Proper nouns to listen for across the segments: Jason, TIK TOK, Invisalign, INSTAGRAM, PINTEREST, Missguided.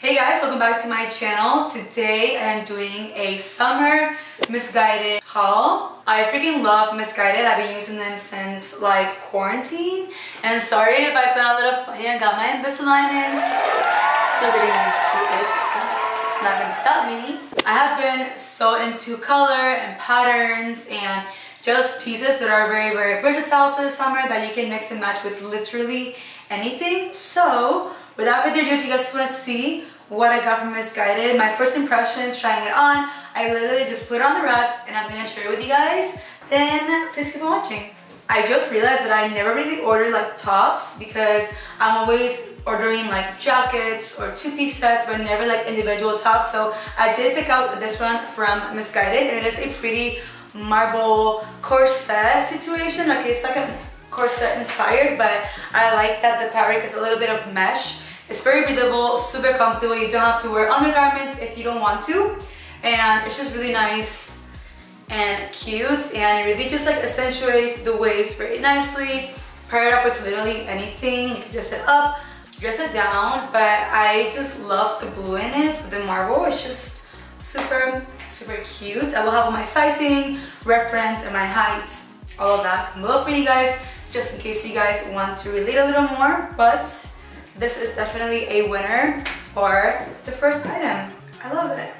Hey guys, welcome back to my channel. Today I am doing a summer Missguided haul. I freaking love Missguided. I've been using them since like quarantine. And sorry if I sound a little funny. I got my Invisalign in, so still getting used to it, but it's not gonna stop me. I have been so into color and patterns and just pieces that are very, very versatile for the summer that you can mix and match with literally anything. So without further ado, if you guys want to see what I got from Missguided, my first impressions trying it on, I literally just put it on the rack and I'm going to share it with you guys, then please keep on watching. I just realized that I never really ordered like tops because I'm always ordering like jackets or two-piece sets but never like individual tops, so I did pick out this one from Missguided and it is a pretty marble corset situation. Okay, it's like a corset inspired, but I like that the fabric is a little bit of mesh. It's very breathable, super comfortable. You don't have to wear undergarments if you don't want to. And it's just really nice and cute. And it really just like accentuates the waist very nicely. Pair it up with literally anything. You can dress it up, dress it down. But I just love the blue in it with the marble. It's just super, super cute. I will have all my sizing, reference, and my height, all of that below for you guys, just in case you guys want to relate a little more. But this is definitely a winner for the first item. I love it.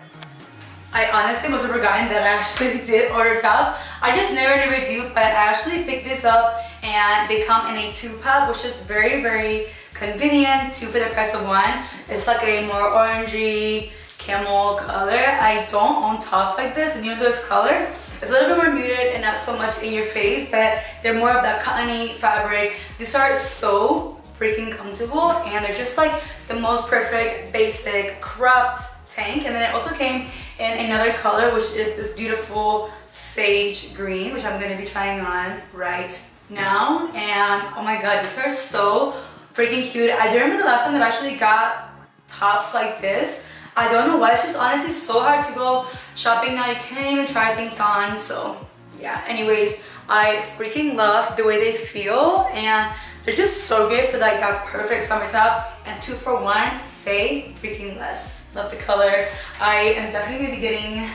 I honestly was forgotten that I actually did order towels. I just never do, but I actually picked this up and they come in a two-pack, which is very, very convenient. Two for the price of one. It's like a more orangey camel color. I don't own towels like this, and even though it's color, it's a little bit more muted and not so much in your face, but they're more of that cottony fabric. These are so freaking comfortable and they're just like the most perfect basic cropped tank. And then it also came in another color, which is this beautiful sage green, which I'm going to be trying on right now. And oh my god, these are so freaking cute. I do remember the last time that I actually got tops like this. I don't know why, it's just honestly so hard to go shopping now, you can't even try things on, so yeah. Anyways, I freaking love the way they feel and they're just so great for like that perfect summer top, and two for one, say freaking less. Love the color. I am definitely gonna be getting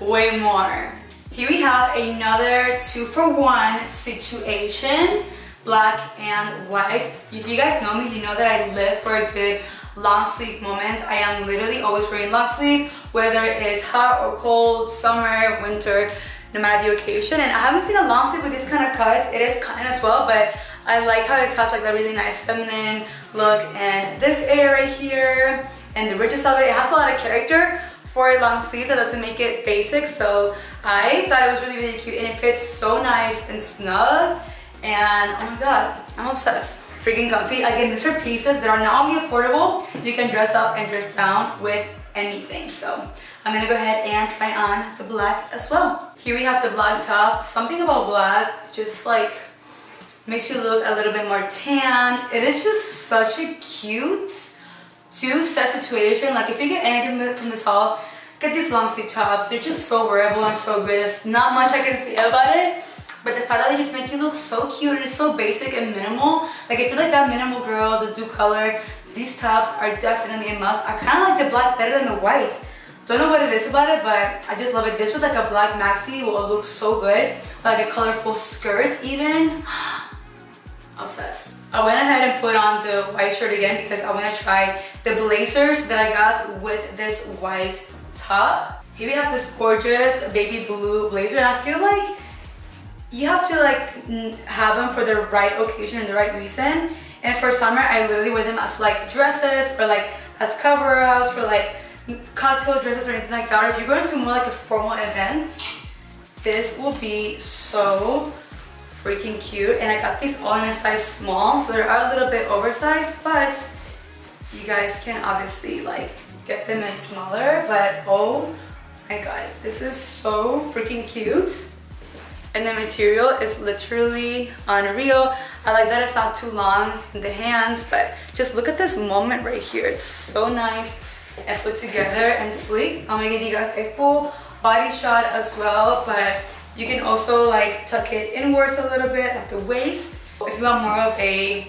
way more. Here we have another two for one situation, black and white. If you guys know me, you know that I live for a good long sleeve moment. I am literally always wearing long sleeve, whether it's hot or cold, summer, winter, no matter the occasion. And I haven't seen a long sleeve with this kind of cut. It is cotton as well, but I like how it cuts like that really nice feminine look. And this area right here and the ridges of it, it has a lot of character for a long sleeve that doesn't make it basic. So I thought it was really, really cute and it fits so nice and snug. And oh my god, I'm obsessed. Freaking comfy. Again, these are pieces that are not only affordable, you can dress up and dress down with anything. So I'm gonna go ahead and try on the black as well. Here we have the black top. Something about black just like makes you look a little bit more tan. It is just such a cute two-set situation. Like if you get anything from this haul, get these long sleeve tops. They're just so wearable and so good. There's not much I can say about it. But the fact that they just make you look so cute and so basic and minimal, like if you're like that minimal girl, the do color, these tops are definitely a must. I kind of like the black better than the white. Don't know what it is about it, but I just love it. This with like a black maxi will look so good, like a colorful skirt even. Obsessed. I went ahead and put on the white shirt again because I want to try the blazers that I got with this white top. Here we have this gorgeous baby blue blazer, and I feel like you have to like have them for the right occasion and the right reason. And for summer, I literally wear them as like dresses or like as coveralls for like cocktail dresses or anything like that. Or if you're going to more like a formal event, this will be so freaking cute. And I got these all in a size small, so they are a little bit oversized, but you guys can obviously like get them in smaller. But oh my god, this is so freaking cute. And the material is literally unreal. I like that it's not too long in the hands, but just look at this moment right here. It's so nice and put together and sleek. I'm gonna give you guys a full body shot as well, but you can also like tuck it inwards a little bit at the waist if you want more of a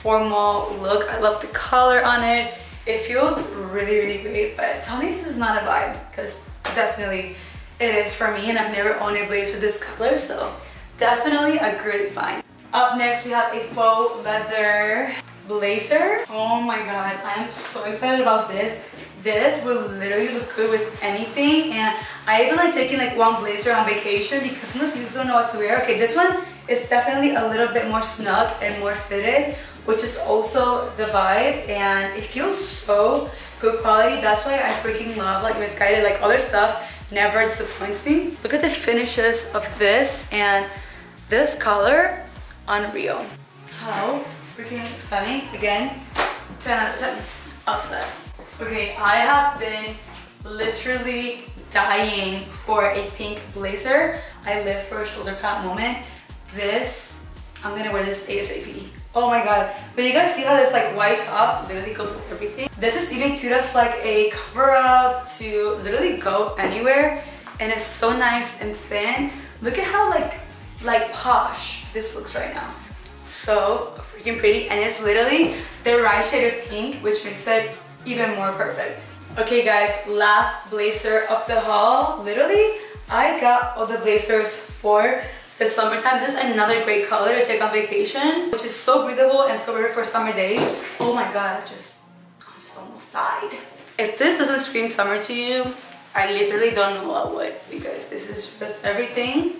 formal look. I love the color on it It feels really, really great, but tell me this is not a vibe, because definitely it is for me, and I've never owned a blazer with this color, so definitely a great find. Up next, we have a faux leather blazer. Oh my god, I am so excited about this. This will literally look good with anything, and I even like taking like one blazer on vacation because sometimes you just don't know what to wear. Okay, this one is definitely a little bit more snug and more fitted, which is also the vibe, and it feels so good quality. That's why I freaking love like Missguided. Like all their stuff never disappoints me. Look at the finishes of this and this color, unreal. How freaking stunning. Again, 10 out of 10, obsessed. Okay, I have been literally dying for a pink blazer. I live for a shoulder pad moment. This, I'm gonna wear this ASAP. Oh my god, but you guys see how this like white top literally goes with everything? This is even cute as like a cover up to literally go anywhere, and it's so nice and thin. Look at how like posh this looks right now. So freaking pretty, and it's literally the right shade of pink, which makes it even more perfect. Okay guys, last blazer of the haul. Literally, I got all the blazers for the summertime. This is another great color to take on vacation, which is so breathable and so perfect for summer days. Oh my god, I just almost died. If this doesn't scream summer to you, I literally don't know what would, because this is just everything.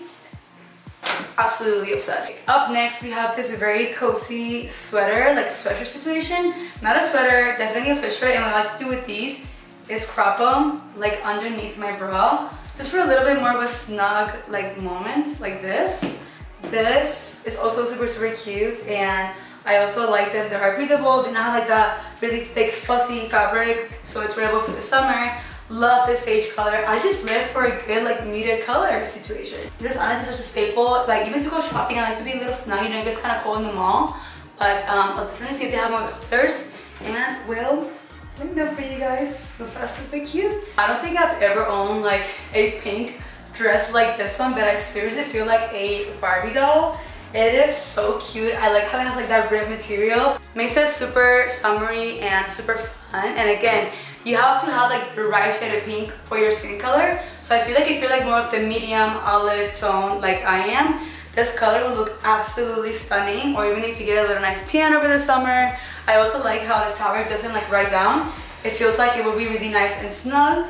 Absolutely obsessed. Up next, we have this very cozy sweater, like sweatshirt situation. Not a sweater, definitely a sweatshirt, and what I like to do with these is crop them like underneath my bra, just for a little bit more of a snug like moment, like this. This is also super, super cute, and I also like them. They're breathable, do not have like that really thick fuzzy fabric, so it's wearable for the summer. Love this sage color. I just live for a good like muted color situation. This is honestly such a staple. Like even to go shopping, I like to be a little snug. You know, it gets kind of cold in the mall, but I'll definitely see if they have more colors, and we'll link them for you guys. So that's super cute. I don't think I've ever owned like a pink dress like this one, but I seriously feel like a Barbie doll. It is so cute. I like how it has like that ribbed material. Makes it super summery and super fun. And again, you have to have like the right shade of pink for your skin color. So I feel like if you're like more of the medium olive tone like I am, this color will look absolutely stunning. Or even if you get a little nice tan over the summer. I also like how the fabric doesn't like ride down. It feels like it will be really nice and snug.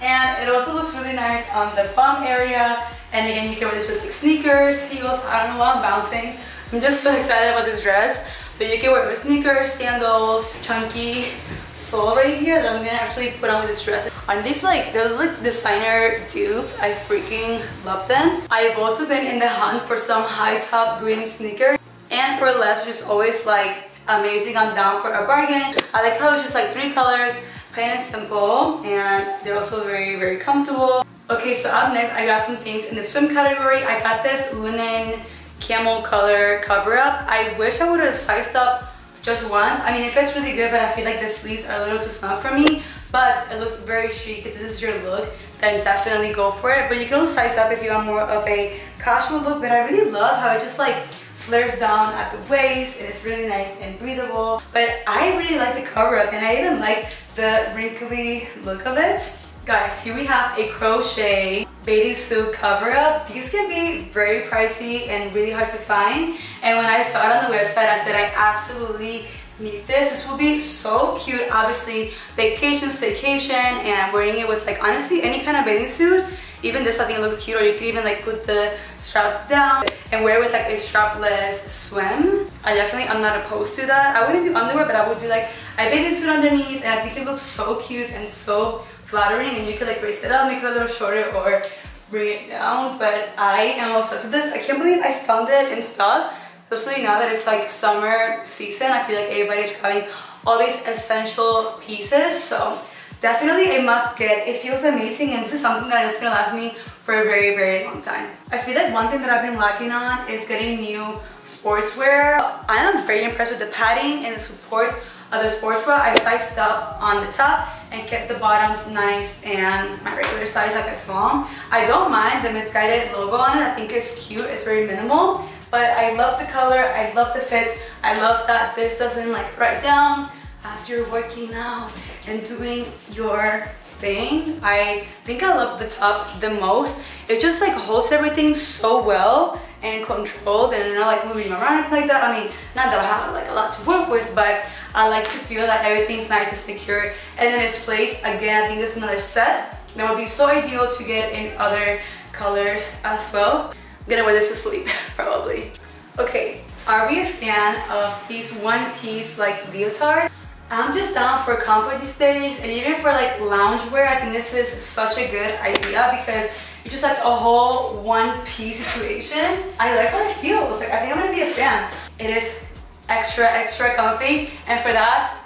And it also looks really nice on the bum area. And again, you can wear this with like sneakers, heels, I don't know why I'm bouncing. I'm just so excited about this dress. But you can wear it with sneakers, sandals, chunky sole right here that I'm gonna actually put on with this dress. And these like, they're like designer dupe. I freaking love them. I've also been in the hunt for some high top green sneakers. And for less, which is always like amazing. I'm down for a bargain. I like how it's just like 3 colors, plain and simple. And they're also very, very comfortable. Okay, so up next, I got some things in the swim category. I got this linen camel color cover up. I wish I would have sized up just once. I mean, it fits really good, but I feel like the sleeves are a little too snug for me, but it looks very chic. If this is your look, then definitely go for it. But you can also size up if you want more of a casual look, but I really love how it just like flares down at the waist, and it's really nice and breathable. But I really like the cover up, and I even like the wrinkly look of it. Guys, here we have a crochet bathing suit cover up. These can be very pricey and really hard to find. And when I saw it on the website, I said I absolutely need this. This will be so cute. Obviously, vacation, staycation, and wearing it with like honestly any kind of bathing suit. Even this, I think it looks cute. Or you could even like put the straps down and wear it with like a strapless swim. I'm not opposed to that. I wouldn't do underwear, but I would do like a bathing suit underneath, and I think it looks so cute and so flattering, and you can like raise it up, make it a little shorter, or bring it down. But I am obsessed with this. I can't believe I found it in stock, especially now that it's like summer season. I feel like everybody's grabbing all these essential pieces, so definitely a must get. It feels amazing, and this is something that is gonna last me for a very, very long time. I feel like one thing that I've been lacking on is getting new sportswear. I am very impressed with the padding and the support of the sportswear. I sized up on the top and kept the bottoms nice and my regular size, like a small. I don't mind the Missguided logo on it. I think it's cute. It's very minimal, But I love the color, I love the fit, I love that this doesn't like write down as you're working out and doing your thing. I think I love the top the most. It just like holds everything so well and controlled, and not like moving around like that. I mean, not that I have like a lot to work with, but I like to feel that everything's nice and secure and in its place. Again, I think it's another set that would be so ideal to get in other colors as well. I'm gonna wear this to sleep, probably. Okay, are we a fan of these one-piece like leotard? I'm just down for comfort these days, and even for like loungewear, I think this is such a good idea because it's just like a whole one-piece situation. I like how it feels. Like, I think I'm gonna be a fan. It is extra, extra comfy, and for that,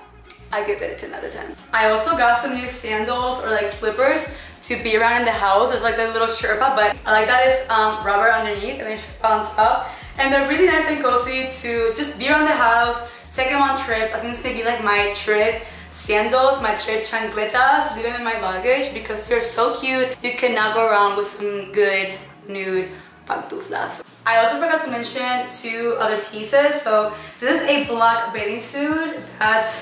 I give it a 10 out of 10. I also got some new sandals or like slippers to be around in the house. There's like that little Sherpa, but I like that it's rubber underneath and then Sherpa on top. And they're really nice and cozy to just be around the house, take them on trips. I think it's gonna be like my trip sandals, my trip chancletas, leave them in my luggage because they're so cute. You cannot go wrong with some good nude pantuflas. I also forgot to mention two other pieces. So this is a black bathing suit that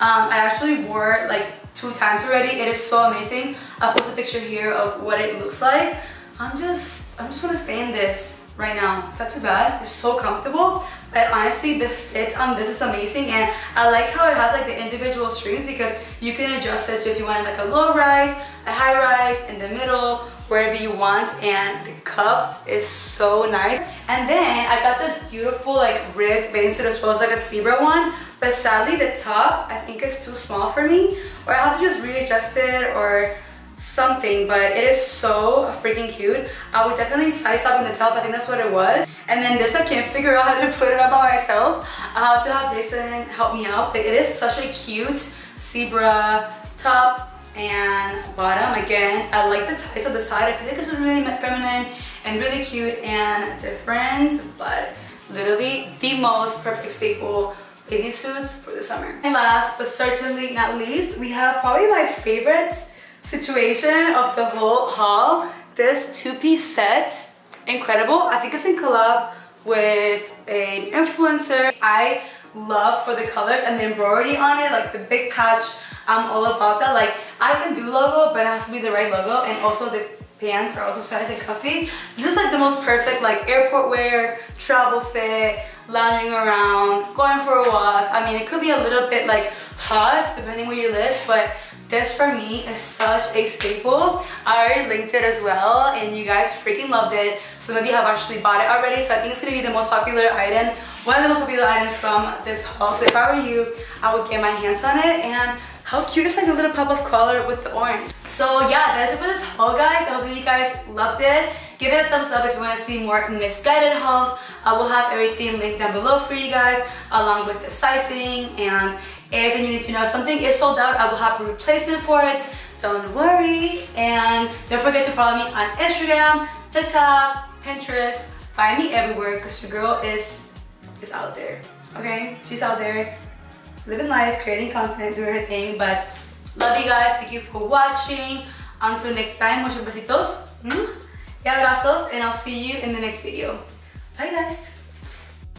I actually wore like 2 times already. It is so amazing. I'll post a picture here of what it looks like. I'm just gonna stay in this right now. It's not too bad. It's so comfortable. But honestly, the fit on this is amazing, and I like how it has like the individual strings because you can adjust it to if you want like a low rise, a high rise, in the middle, wherever you want. And the cup is so nice. And then I got this beautiful like ribbed bathing suit as well. It's like a zebra one, but sadly the top I think is too small for me, or I have to just readjust it or something, but it is so freaking cute. I would definitely size up in the top. I think that's what it was. And then this, I can't figure out how to put it up by myself. I'll have to have Jason help me out, but it is such a cute zebra top and bottom. Again, I like the ties on the side. I feel like it's really feminine and really cute and different, but literally the most perfect staple bathing suits for the summer. And last but certainly not least, we have probably my favorite situation of the whole haul. This two-piece set, incredible. I think it's in collab with an influencer. I love for the colors and the embroidery on it, like the big patch. I'm all about that. Like, I can do logo, but it has to be the right logo, and also the pants are also so nice and comfy. This is like the most perfect like airport wear, travel fit, lounging around, going for a walk. I mean, it could be a little bit like hot depending where you live, but this for me is such a staple. I already linked it as well, and you guys freaking loved it. Some of you have actually bought it already, so I think it's gonna be the most popular item, one of the most popular items from this haul. So if I were you, I would get my hands on it. And how cute is like a little pop of color with the orange. So yeah, that is it for this haul, guys. I hope you guys loved it. Give it a thumbs up if you want to see more Missguided hauls. I will have everything linked down below for you guys, along with the sizing and everything you need to know. If something is sold out, I will have a replacement for it. Don't worry. And don't forget to follow me on Instagram, TikTok, Pinterest. Find me everywhere because your girl is out there. Okay? She's out there living life, creating content, doing her thing. But love you guys. Thank you for watching. Until next time, muchos besitos. Y abrazos, and I'll see you in the next video. Bye guys!